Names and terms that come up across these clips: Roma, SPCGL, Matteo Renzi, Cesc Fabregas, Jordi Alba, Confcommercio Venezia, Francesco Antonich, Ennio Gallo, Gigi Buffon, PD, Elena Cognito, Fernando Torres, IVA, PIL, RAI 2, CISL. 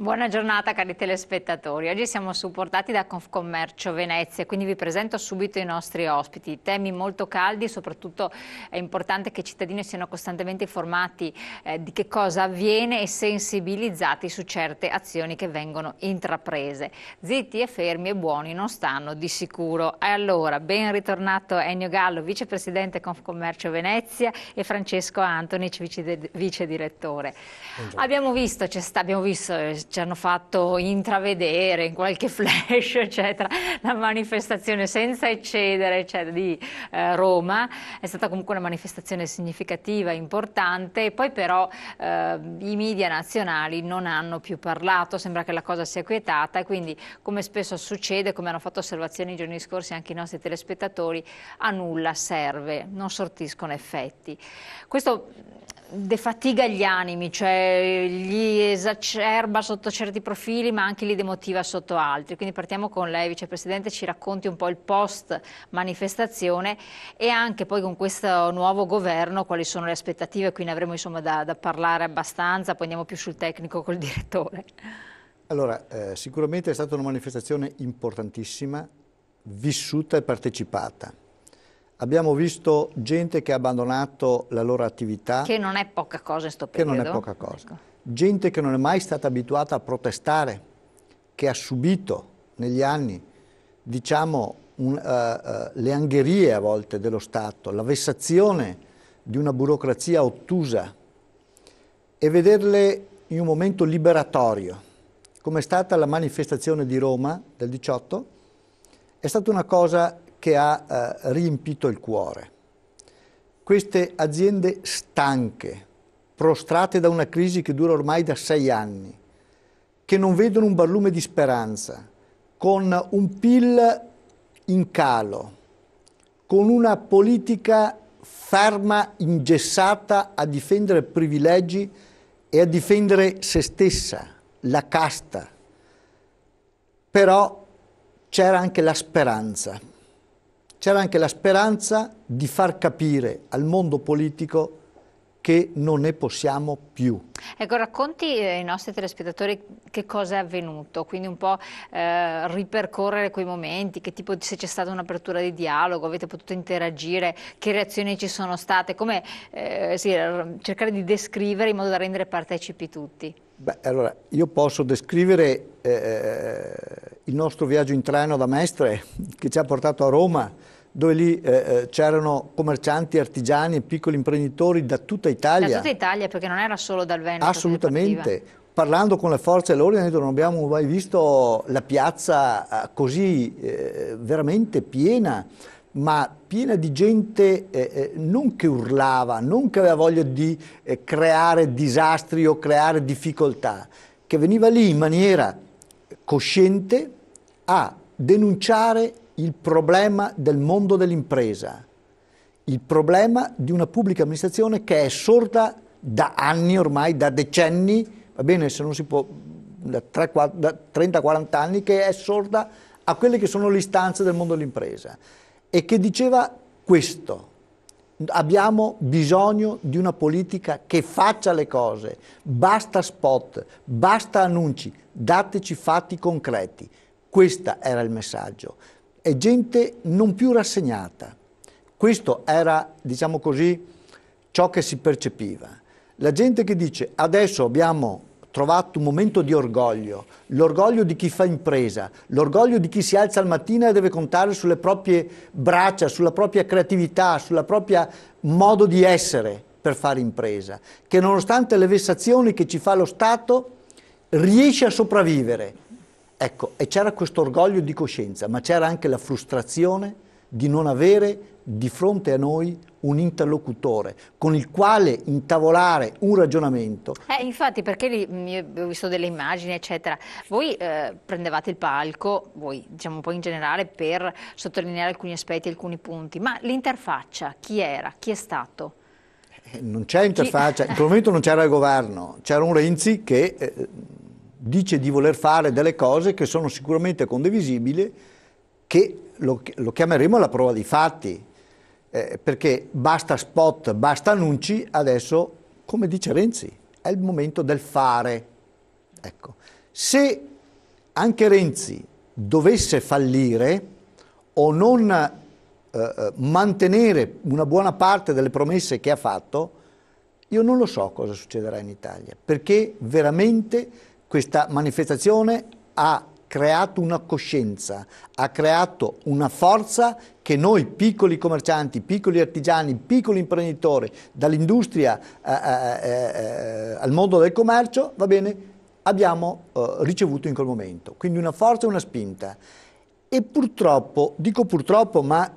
Buona giornata cari telespettatori, oggi siamo supportati da Confcommercio Venezia, quindi vi presento subito i nostri ospiti. Temi molto caldi, soprattutto è importante che i cittadini siano costantemente informati di che cosa avviene e sensibilizzati su certe azioni che vengono intraprese. Zitti e fermi e buoni non stanno di sicuro. E allora, ben ritornato Ennio Gallo, vicepresidente Confcommercio Venezia, e Francesco Antonich, vicedirettore. Abbiamo visto, ci hanno fatto intravedere in qualche flash eccetera, la manifestazione senza eccedere eccetera, di Roma. È stata comunque una manifestazione significativa, importante, poi però i media nazionali non hanno più parlato, sembra che la cosa sia quietata e quindi, come spesso succede, come hanno fatto osservazioni i giorni scorsi anche i nostri telespettatori, a nulla serve, non sortiscono effetti. Questo defatiga gli animi, cioè li esacerba sotto certi profili ma anche li demotiva sotto altri. Quindi partiamo con lei, vicepresidente, ci racconti un po' il post manifestazione e anche poi con questo nuovo governo quali sono le aspettative. Qui ne avremo insomma da parlare abbastanza, poi andiamo più sul tecnico col direttore. Allora, sicuramente è stata una manifestazione importantissima, vissuta e partecipata. Abbiamo visto gente che ha abbandonato la loro attività. Che non è poca cosa in questo periodo. Che non è poca cosa. Ecco. Gente che non è mai stata abituata a protestare, che ha subito negli anni, diciamo, le angherie a volte dello Stato, la vessazione di una burocrazia ottusa, e vederle in un momento liberatorio, come è stata la manifestazione di Roma del 18, è stata una cosa che ha riempito il cuore. Queste aziende stanche, prostrate da una crisi che dura ormai da 6 anni, che non vedono un barlume di speranza, con un PIL in calo, con una politica ferma, ingessata a difendere privilegi e a difendere se stessa, la casta. Però c'era anche la speranza. C'era anche la speranza di far capire al mondo politico che non ne possiamo più. Ecco, racconti ai nostri telespettatori che cosa è avvenuto, quindi un po' ripercorrere quei momenti, che tipo, se c'è stata un'apertura di dialogo, avete potuto interagire, che reazioni ci sono state, come cercare di descrivere in modo da rendere partecipi tutti. Beh, allora, io posso descrivere il nostro viaggio in traino da Mestre che ci ha portato a Roma, dove lì c'erano commercianti, artigiani, piccoli imprenditori da tutta Italia. Da tutta Italia, perché non era solo dal Veneto. Assolutamente. Parlando con le forze dell'ordine, hanno detto: non abbiamo mai visto la piazza così veramente piena, ma piena di gente non che urlava, non che aveva voglia di creare disastri o creare difficoltà, che veniva lì in maniera cosciente a denunciare il problema del mondo dell'impresa, il problema di una pubblica amministrazione che è sorda da anni ormai, da decenni, va bene, se non si può, da 30-40 anni, che è sorda a quelle che sono le istanze del mondo dell'impresa, e che diceva questo: abbiamo bisogno di una politica che faccia le cose, basta spot, basta annunci, dateci fatti concreti. Questo era il messaggio. E gente non più rassegnata. Questo era, diciamo così, ciò che si percepiva. La gente che dice: adesso abbiamo trovato un momento di orgoglio, l'orgoglio di chi fa impresa, l'orgoglio di chi si alza al mattino e deve contare sulle proprie braccia, sulla propria creatività, sulla propria modo di essere per fare impresa, che nonostante le vessazioni che ci fa lo Stato riesce a sopravvivere. Ecco, e c'era questo orgoglio di coscienza, ma c'era anche la frustrazione di non avere di fronte a noi un interlocutore con il quale intavolare un ragionamento. Infatti, perché ho visto delle immagini eccetera, voi prendevate il palco, voi diciamo un po' in generale, per sottolineare alcuni aspetti, alcuni punti, ma l'interfaccia chi era? Chi è stato? Non c'è interfaccia, in quel momento non c'era il governo, c'era un Renzi che dice di voler fare delle cose che sono sicuramente condivisibili, che lo chiameremo la prova dei fatti. Perché basta spot, basta annunci, adesso, come dice Renzi, è il momento del fare. Ecco, se anche Renzi dovesse fallire o non mantenere una buona parte delle promesse che ha fatto, io non lo so cosa succederà in Italia, perché veramente questa manifestazione ha creato una coscienza, ha creato una forza che noi piccoli commercianti, piccoli artigiani, piccoli imprenditori, dall'industria al mondo del commercio, va bene, abbiamo ricevuto in quel momento. Quindi una forza e una spinta. E purtroppo, dico purtroppo, ma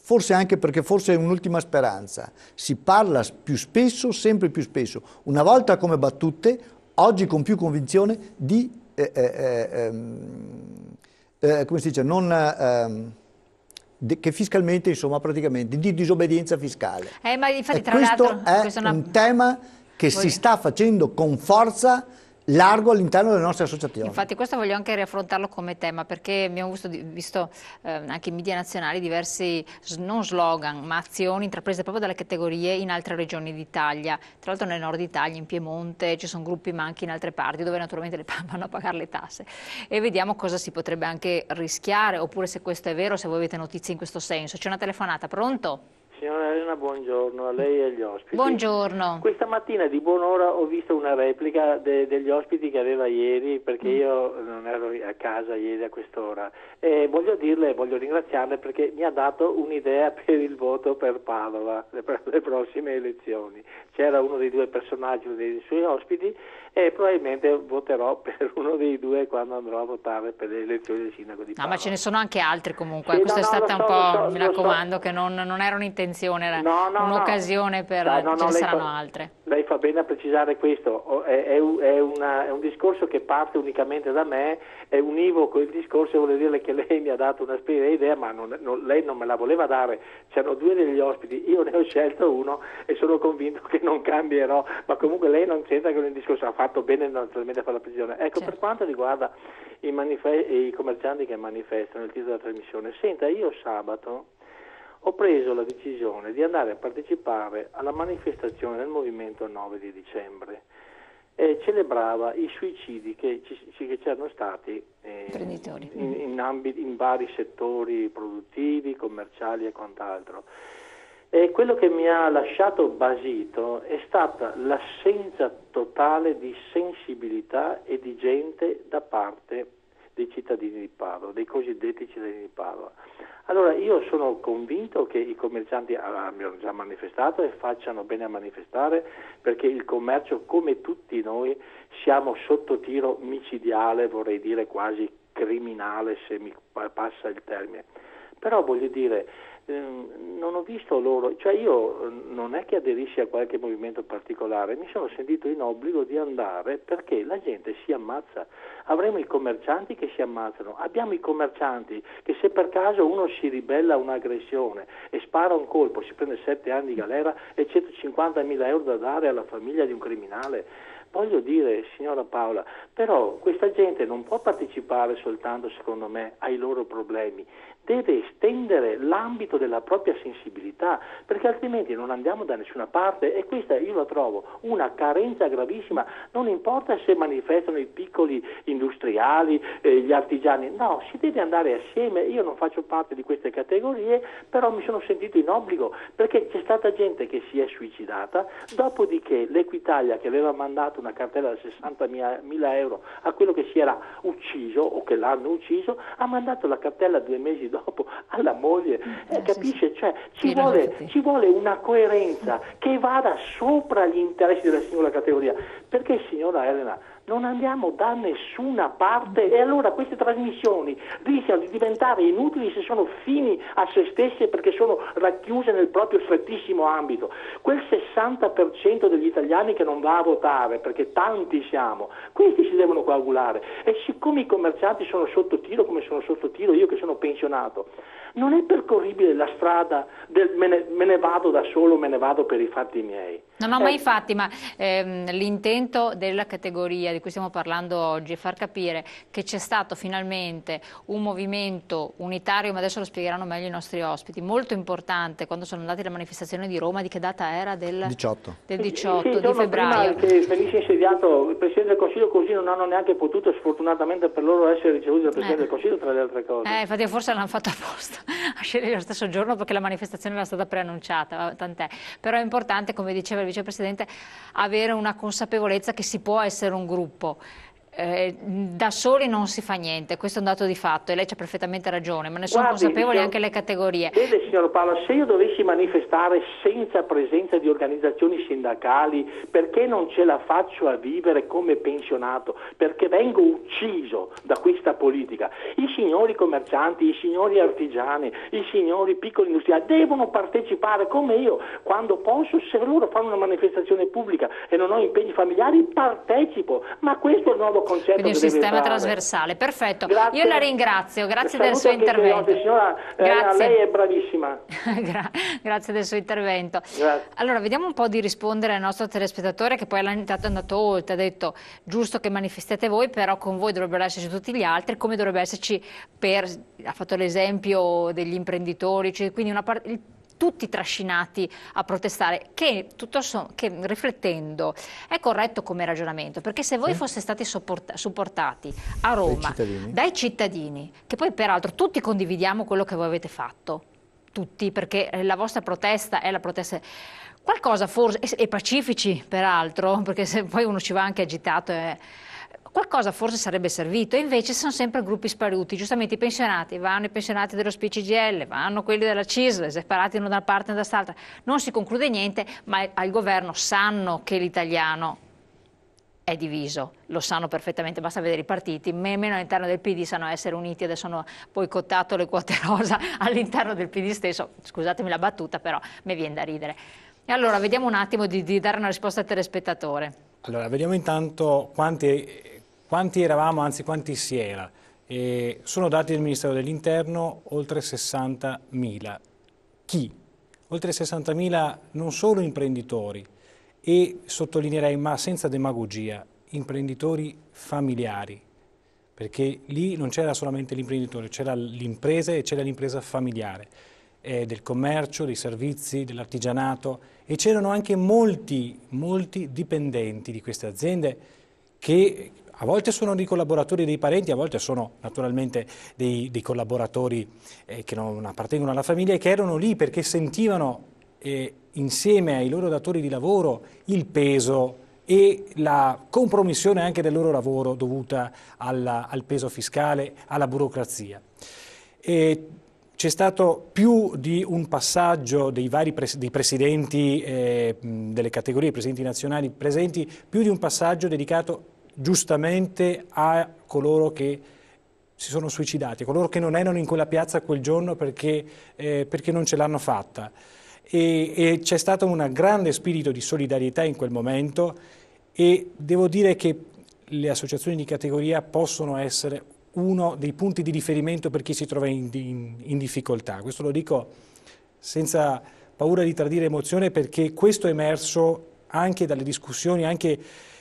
forse anche perché forse è un'ultima speranza, si parla più spesso, sempre più spesso, una volta come battute, oggi con più convinzione di come si dice, non che fiscalmente, insomma, praticamente di disobbedienza fiscale. Ma infatti, tra l'altro, questo è un tema che si sta facendo con forza largo all'interno delle nostre associazioni. Infatti questo voglio anche riaffrontarlo come tema, perché abbiamo visto anche in media nazionali diversi, non slogan, ma azioni intraprese proprio dalle categorie in altre regioni d'Italia. Tra l'altro nel nord Italia, in Piemonte, ci sono gruppi ma anche in altre parti dove naturalmente le vanno a pagare le tasse. E vediamo cosa si potrebbe anche rischiare, oppure se questo è vero, se voi avete notizie in questo senso. C'è una telefonata, pronto? Signora Elena, buongiorno a lei e agli ospiti. Buongiorno. Questa mattina di buon'ora ho visto una replica degli ospiti che aveva ieri, perché io non ero a casa ieri a quest'ora, e voglio dirle, voglio ringraziarle perché mi ha dato un'idea per il voto per Padova, per le prossime elezioni. C'era uno dei due personaggi, uno dei suoi ospiti, e probabilmente voterò per uno dei due quando andrò a votare per le elezioni del sindaco di Padova. No, ma ce ne sono anche altri comunque, sì, questa no, è stata un po', mi raccomando, che non erano intenzionati. Era un'occasione per... ce ne saranno altre. Lei fa bene a precisare questo, è un discorso che parte unicamente da me, è univoco il discorso, vuol dire che lei mi ha dato una specie di idea, ma lei non me la voleva dare, c'erano due degli ospiti, io ne ho scelto uno e sono convinto che non cambierò, ma comunque lei non c'entra con il discorso, ha fatto bene naturalmente a fare la precisione. Ecco, certo. Per quanto riguarda i commercianti che manifestano, il titolo della trasmissione, senta, io sabato ho preso la decisione di andare a partecipare alla manifestazione del Movimento 9 di dicembre e celebrava i suicidi che c'erano stati in vari settori produttivi, commerciali e quant'altro. E quello che mi ha lasciato basito è stata l'assenza totale di sensibilità e di gente da parte dei cittadini di Padova, dei cosiddetti cittadini di Padova. Allora io sono convinto che i commercianti abbiano già manifestato e facciano bene a manifestare, perché il commercio, come tutti noi, siamo sotto tiro micidiale, vorrei dire quasi criminale se mi passa il termine. Però voglio dire, non ho visto loro, cioè io non è che aderissi a qualche movimento particolare, mi sono sentito in obbligo di andare perché la gente si ammazza, avremo i commercianti che si ammazzano, abbiamo i commercianti che se per caso uno si ribella a un'aggressione e spara un colpo si prende 7 anni di galera e 150.000 euro da dare alla famiglia di un criminale. Voglio dire, signora Paola, però questa gente non può partecipare soltanto, secondo me, ai loro problemi, deve estendere l'ambito della propria sensibilità, perché altrimenti non andiamo da nessuna parte, e questa io la trovo una carenza gravissima. Non importa se manifestano i piccoli industriali, gli artigiani, no, si deve andare assieme. Io non faccio parte di queste categorie, però mi sono sentito in obbligo, perché c'è stata gente che si è suicidata, dopodiché l'Equitalia, che aveva mandato una cartella da 60.000 euro a quello che si era ucciso o che l'hanno ucciso, ha mandato la cartella 2 mesi dopo alla moglie, capisce? Sì. Cioè, ci vuole una coerenza che vada sopra gli interessi della singola categoria, perché, signora Elena, non andiamo da nessuna parte, e allora queste trasmissioni rischiano di diventare inutili se sono fini a se stesse, perché sono racchiuse nel proprio strettissimo ambito. Quel 60% degli italiani che non va a votare, perché tanti siamo, questi si devono coagulare, e siccome i commercianti sono sotto tiro come sono sotto tiro io che sono pensionato, non è percorribile la strada del me ne vado da solo, me ne vado per i fatti miei. Non ho mai fatti, ma l'intento della categoria di cui stiamo parlando oggi è far capire che c'è stato finalmente un movimento unitario, ma adesso lo spiegheranno meglio i nostri ospiti, molto importante quando sono andati alla manifestazione di Roma, di che data era? Del 18, del 18 sì, di febbraio. Prima che venisse insediato il Presidente del Consiglio, così non hanno neanche potuto, sfortunatamente per loro, essere ricevuti dal Presidente del Consiglio, tra le altre cose. Infatti forse l'hanno fatto apposta a scegliere lo stesso giorno perché la manifestazione era stata preannunciata, tant'è. Però è importante, come diceva il Vicepresidente, avere una consapevolezza che si può essere un gruppo, da soli non si fa niente, questo è un dato di fatto e lei c'ha perfettamente ragione, ma ne sono consapevoli anche le categorie. Vede signor Paolo, se io dovessi manifestare senza presenza di organizzazioni sindacali, perché non ce la faccio a vivere come pensionato? Perché vengo ucciso da questa politica. I signori commercianti, i signori artigiani, i signori piccoli industriali devono partecipare come io quando posso. Se loro fanno una manifestazione pubblica e non ho impegni familiari, partecipo, ma questo è il nuovo concetto. Quindi un sistema trasversale, perfetto. Grazie. Io la ringrazio, grazie del suo intervento. Signora, grazie. Lei è bravissima. Grazie del suo intervento. Grazie. Allora, vediamo un po' di rispondere al nostro telespettatore che poi è andato oltre, ha detto giusto che manifestiate voi, però con voi dovrebbero esserci tutti gli altri, come dovrebbe esserci ha fatto l'esempio degli imprenditori, cioè, quindi una parte... tutti trascinati a protestare, che riflettendo è corretto come ragionamento, perché se voi foste stati supportati a Roma dai cittadini, che poi peraltro tutti condividiamo quello che voi avete fatto, tutti, perché la vostra protesta è la protesta... Qualcosa forse, e pacifici peraltro, perché se poi uno ci va anche agitato... Qualcosa forse sarebbe servito, e invece sono sempre gruppi sparuti, giustamente i pensionati, vanno i pensionati dello SPCGL, vanno quelli della CISL, separati uno da una parte e da quest'altra, non si conclude niente, ma al governo sanno che l'italiano è diviso, lo sanno perfettamente, basta vedere i partiti, meno all'interno del PD sanno essere uniti, adesso hanno boicottato le quote rosa all'interno del PD stesso, scusatemi la battuta però mi viene da ridere. E allora vediamo un attimo di dare una risposta al telespettatore. Allora, vediamo intanto quanti eravamo, anzi quanti si era. Sono dati del Ministero dell'Interno, oltre 60.000. Chi? Oltre 60.000 non solo imprenditori, e sottolineerei, ma senza demagogia, imprenditori familiari, perché lì non c'era solamente l'imprenditore, c'era l'impresa e c'era l'impresa familiare, del commercio, dei servizi, dell'artigianato, e c'erano anche molti dipendenti di queste aziende che a volte sono dei collaboratori dei parenti, a volte sono naturalmente dei collaboratori che non appartengono alla famiglia e che erano lì perché sentivano insieme ai loro datori di lavoro il peso e la compromissione anche del loro lavoro dovuta al peso fiscale, alla burocrazia. C'è stato più di un passaggio dei presidenti delle categorie, presidenti nazionali presenti, più di un passaggio dedicato giustamente a coloro che si sono suicidati, a coloro che non erano in quella piazza quel giorno perché non ce l'hanno fatta. E c'è stato un grande spirito di solidarietà in quel momento, e devo dire che le associazioni di categoria possono essere uno dei punti di riferimento per chi si trova in difficoltà. Questo lo dico senza paura di tradire emozione, perché questo è emerso anche dalle discussioni, anche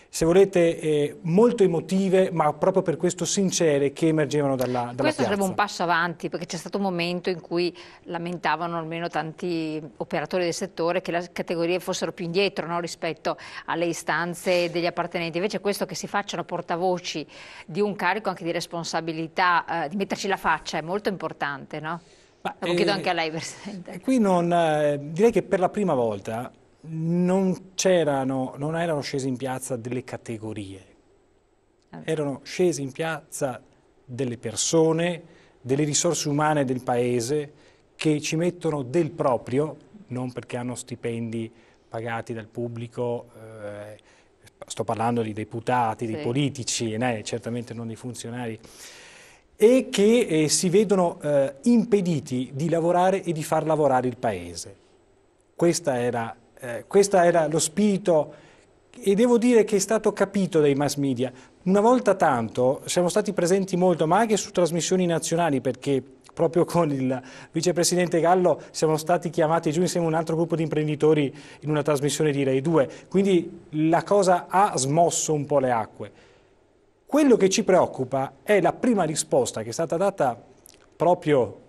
se volete molto emotive, ma proprio per questo sincere, che emergevano dalla piazza. Questo sarebbe un passo avanti, perché c'è stato un momento in cui lamentavano almeno tanti operatori del settore che le categorie fossero più indietro, no, rispetto alle istanze degli appartenenti. Invece questo, che si facciano portavoci di un carico anche di responsabilità, di metterci la faccia, è molto importante, no? Lo chiedo anche a lei, Presidente. Qui direi che per la prima volta non erano scese in piazza delle categorie, erano scese in piazza delle persone, delle risorse umane del paese che ci mettono del proprio, non perché hanno stipendi pagati dal pubblico, sto parlando di deputati, dei politici, certamente non dei funzionari, e che si vedono impediti di lavorare e di far lavorare il paese. Questo era lo spirito, e devo dire che è stato capito dai mass media. Una volta tanto siamo stati presenti molto, ma anche su trasmissioni nazionali, perché proprio con il vicepresidente Gallo siamo stati chiamati giù insieme a un altro gruppo di imprenditori in una trasmissione di RAI 2, quindi la cosa ha smosso un po' le acque. Quello che ci preoccupa è la prima risposta che è stata data proprio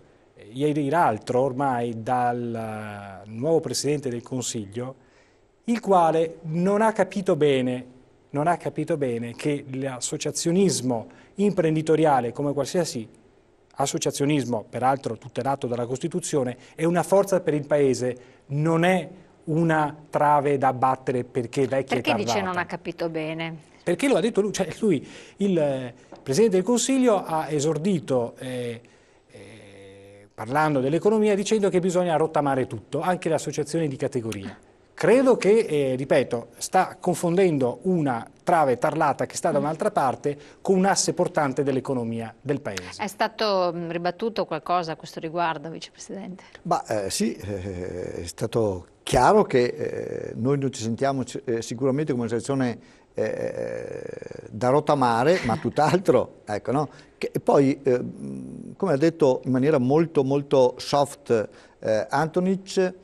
ieri l'altro ormai dal nuovo Presidente del Consiglio, il quale non ha capito bene che l'associazionismo imprenditoriale, come qualsiasi associazionismo, peraltro tutelato dalla Costituzione, è una forza per il Paese, non è una trave da abbattere perché vecchia e tardata. Perché dice non ha capito bene? Perché lo ha detto lui, cioè lui, il Presidente del Consiglio, ha esordito parlando dell'economia dicendo che bisogna rottamare tutto, anche le associazioni di categoria. Credo che, ripeto, sta confondendo una trave tarlata che sta da un'altra parte con un asse portante dell'economia del Paese. È stato ribattuto qualcosa a questo riguardo, Vicepresidente? Sì, è stato chiaro che noi non ci sentiamo sicuramente come una situazione da rottamare, ma tutt'altro, ecco, no? Che poi, come ha detto in maniera molto soft Antonich,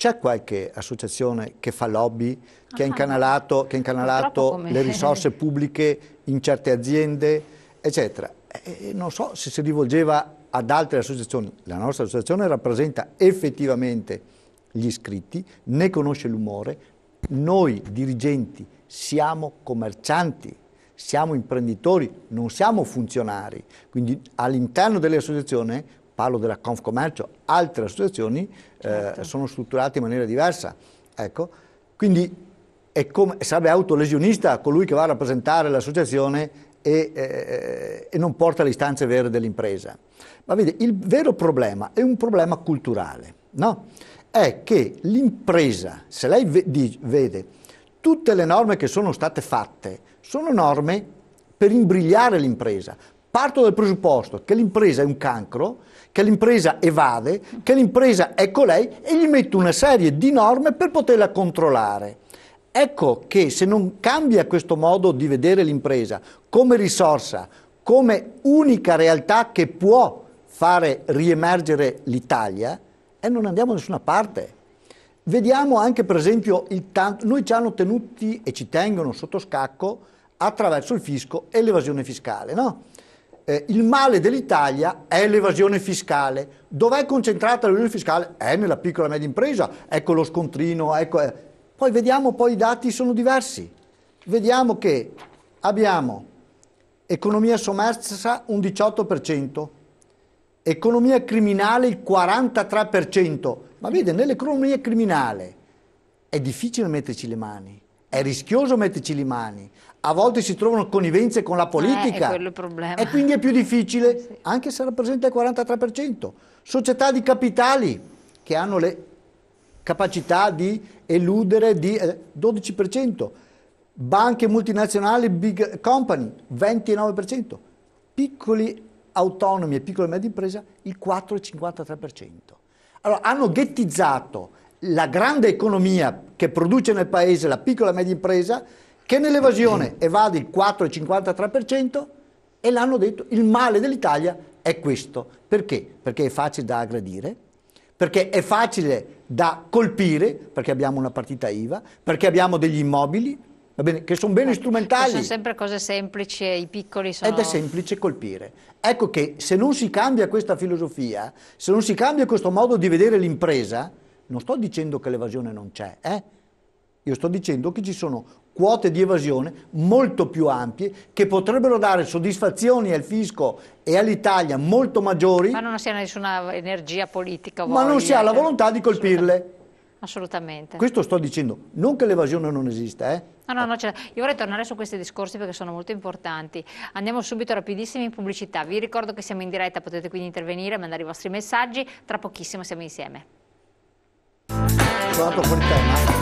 c'è qualche associazione che fa lobby, che ha incanalato, le risorse pubbliche in certe aziende, eccetera. E non so se si rivolgeva ad altre associazioni. La nostra associazione rappresenta effettivamente gli iscritti, ne conosce l'umore. Noi dirigenti siamo commercianti, siamo imprenditori, non siamo funzionari. Quindi all'interno delle associazioni, parlo della Confcommercio, altre associazioni certo, sono strutturate in maniera diversa. Ecco, quindi è come, sarebbe autolesionista colui che va a rappresentare l'associazione e non porta le istanze vere dell'impresa. Ma vede, il vero problema è un problema culturale, no? È che l'impresa, se lei vede, tutte le norme che sono state fatte sono norme per imbrigliare l'impresa. Parto dal presupposto che l'impresa è un cancro, che l'impresa evade, che l'impresa è colei e gli metto una serie di norme per poterla controllare. Ecco che se non cambia questo modo di vedere l'impresa come risorsa, come unica realtà che può fare riemergere l'Italia, non andiamo da nessuna parte. Vediamo anche per esempio, noi ci hanno tenuti e ci tengono sotto scacco attraverso il fisco e l'evasione fiscale, no? Il male dell'Italia è l'evasione fiscale. Dov'è concentrata l'evasione fiscale? È nella piccola e media impresa, ecco lo scontrino, ecco... Poi vediamo, poi i dati sono diversi. Vediamo che abbiamo economia sommersa un 18%, economia criminale il 43%, ma vede, nell'economia criminale è difficile metterci le mani, è rischioso metterci le mani, a volte si trovano connivenze con la politica e quindi è più difficile, sì, anche se rappresenta il 43%. Società di capitali che hanno le capacità di eludere di 12%, banche multinazionali, big company 29%, piccoli autonomi e piccole e medie imprese il 4,53%. Allora hanno ghettizzato la grande economia che produce nel paese la piccola e media impresa che nell'evasione evade il 4,53% e l'hanno detto il male dell'Italia è questo. Perché? Perché è facile da aggredire, perché è facile da colpire, perché abbiamo una partita IVA, perché abbiamo degli immobili, va bene, che sono beni strumentali. Sono sempre cose semplici e i piccoli sono... Ed è semplice colpire. Ecco che se non si cambia questa filosofia, se non si cambia questo modo di vedere l'impresa, non sto dicendo che l'evasione non c'è, io sto dicendo che ci sono quote di evasione molto più ampie che potrebbero dare soddisfazioni al fisco e all'Italia molto maggiori. Ma non si ha nessuna energia politica. Voglia, ma non si ha la volontà di colpirle. Assolutamente. Questo sto dicendo, non che l'evasione non esista, No, io vorrei tornare su questi discorsi perché sono molto importanti. Andiamo subito rapidissimi in pubblicità. Vi ricordo che siamo in diretta, potete quindi intervenire, mandare i vostri messaggi. Tra pochissimo siamo insieme. Sono andato fuori tema.